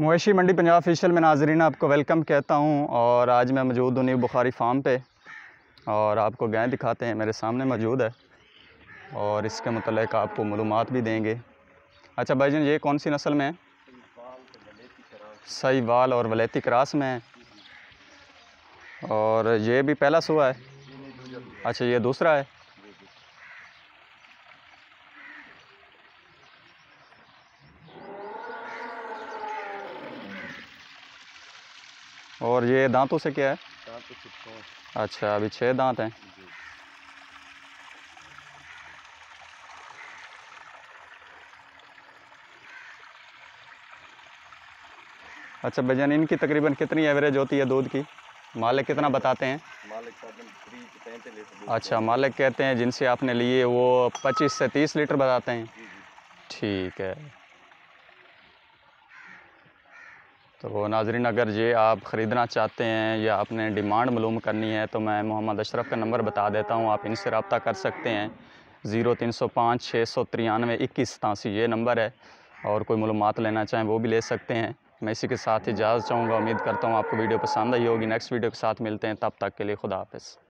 मवेशी मंडी पंजाब ऑफिशियल में नाजरीन आपको वेलकम कहता हूं। और आज मैं मौजूद हूँ बुखारी फार्म पे और आपको गाय दिखाते हैं, मेरे सामने मौजूद है और इसके मतलब आपको मालूमात भी देंगे। अच्छा भाईजान, ये कौन सी नस्ल में है? सहीवाल और वलेती क्रास में है। और ये भी पहला सूआ है? अच्छा, ये दूसरा है। और ये दांतों से क्या है? अच्छा, अभी 6 दांत हैं। अच्छा भाईजान, इनकी तकरीबन कितनी एवरेज होती है दूध की? मालिक कितना बताते हैं? मालिक अच्छा, मालिक कहते हैं जिनसे आपने लिए वो 25 से 30 लीटर बताते हैं। ठीक है, तो नाजरीन अगर ये आप ख़रीदना चाहते हैं या आपने डिमांड मालूम करनी है तो मैं मोहम्मद अशरफ का नंबर बता देता हूँ, आप इनसे रब्ता कर सकते हैं। 0305-693-2187 ये नंबर है। और कोई मालूमात लेना चाहें वो भी ले सकते हैं। मैं इसी के साथ इजाज़त चाहूँगा। उम्मीद करता हूँ आपको वीडियो पसंद आई होगी। नेक्स्ट वीडियो के साथ मिलते हैं, तब तक के लिए खुदा हाफ़िज़।